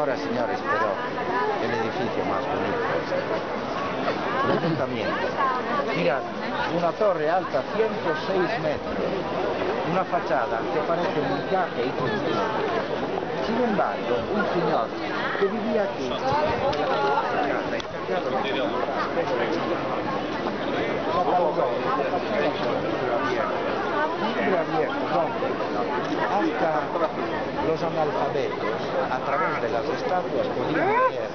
señoras, señores, pero el edificio más bonito es el ayuntamiento. Mirad, una torre alta 106 metros, una fachada que parece un viaje y construido. Sin embargo, un señor que vivía aquí, hasta los analfabetos a través de las estatuas podían leer